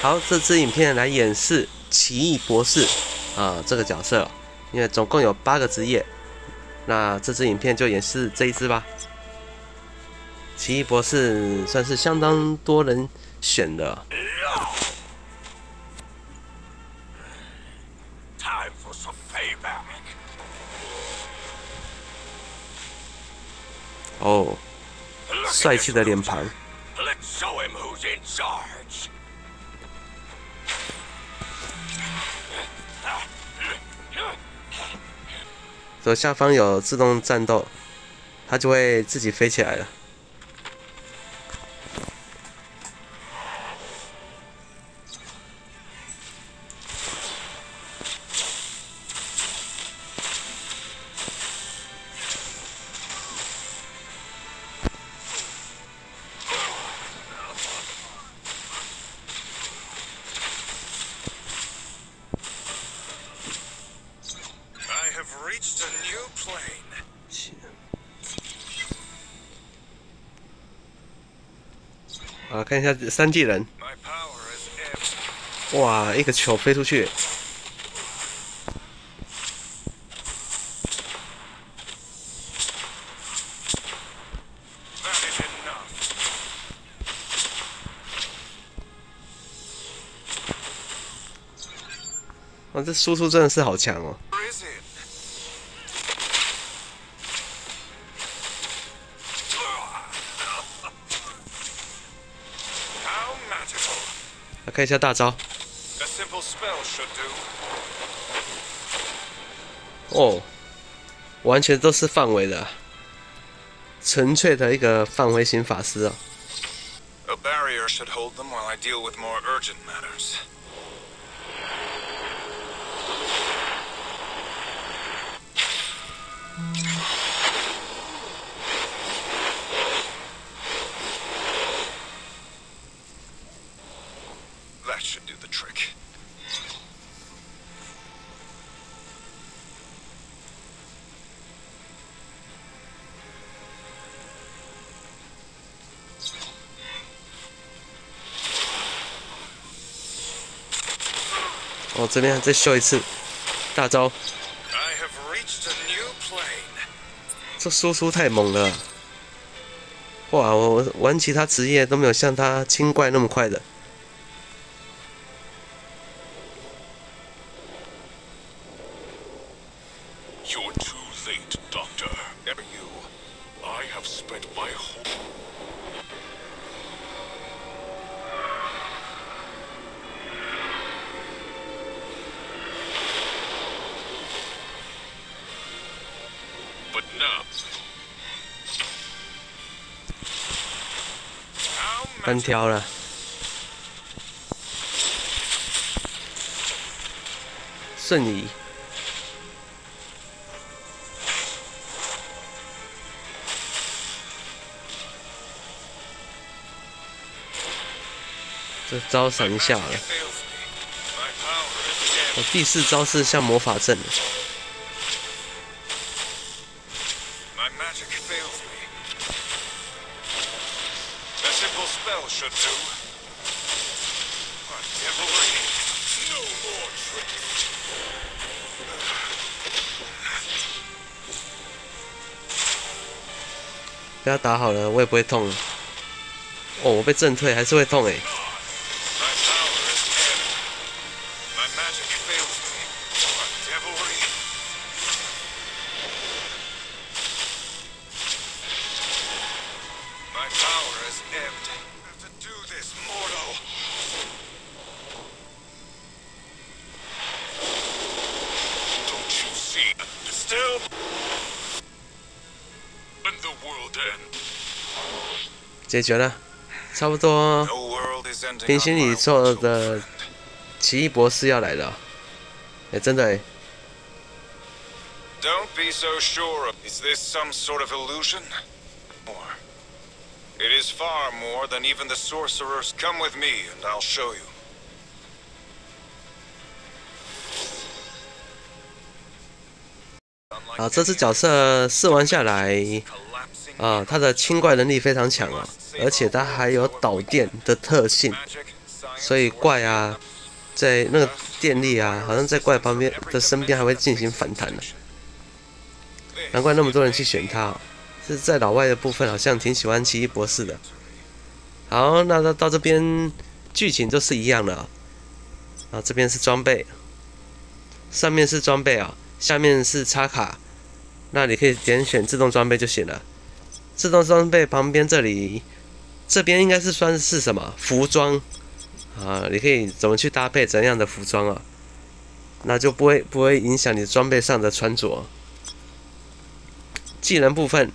好，这支影片来演示奇异博士这个角色，因为总共有8个职业，那这支影片就演示这一支吧。奇异博士算是相当多人选的。 哦，帅气的脸庞。左下方有自动战斗，它就会自己飞起来了。啊，看一下三技能，哇，一个球飞出去，哇，这输出真的是好强哦！ 看一下大招。哦，完全都是范围的，纯粹的一个范围型法师啊。哦，这边再秀一次大招，这输出太猛了！哇，我玩其他职业都没有像他清怪那么快的。 单挑了，瞬移。这招闪一下了。我第4招是像魔法阵。 被他打好了，我也不会痛了。哦，我被震退还是会痛哎。解决了，差不多。平行宇宙的奇异博士要来了，哎，真的哎。Don't be so sure. Is this some sort of illusion? More. It is far more than even the sorcerers. Come with me, and I'll show you. 啊，这只角色试玩下来，他的清怪能力非常强啊，而且他还有导电的特性，所以怪啊，在那个电力啊，好像在怪旁边的身边还会进行反弹呢、啊。难怪那么多人去选他、哦，是在老外的部分好像挺喜欢奇异博士的。好，那到这边剧情都是一样的、哦、啊。这边是装备，上面是装备啊、哦，下面是插卡。那你可以点选自动装备就行了。自动装备旁边这里。 这边应该是算是什么服装啊？你可以怎么去搭配怎样的服装啊？那就不会影响你装备上的穿着。技能部分，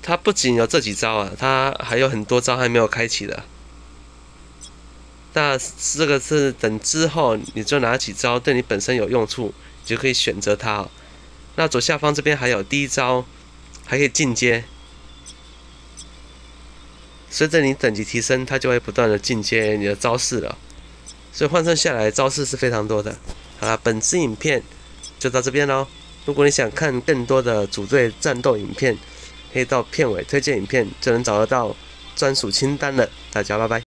它不仅有这几招啊，它还有很多招还没有开启的。那这个是等之后你就拿几招对你本身有用处，你就可以选择它、哦。那左下方这边还有第一招。 还可以进阶，随着你等级提升，它就会不断的进阶你的招式了。所以换算下来，招式是非常多的。好啦，本支影片就到这边喽。如果你想看更多的组队战斗影片，可以到片尾推荐影片就能找得到专属清单了。大家拜拜。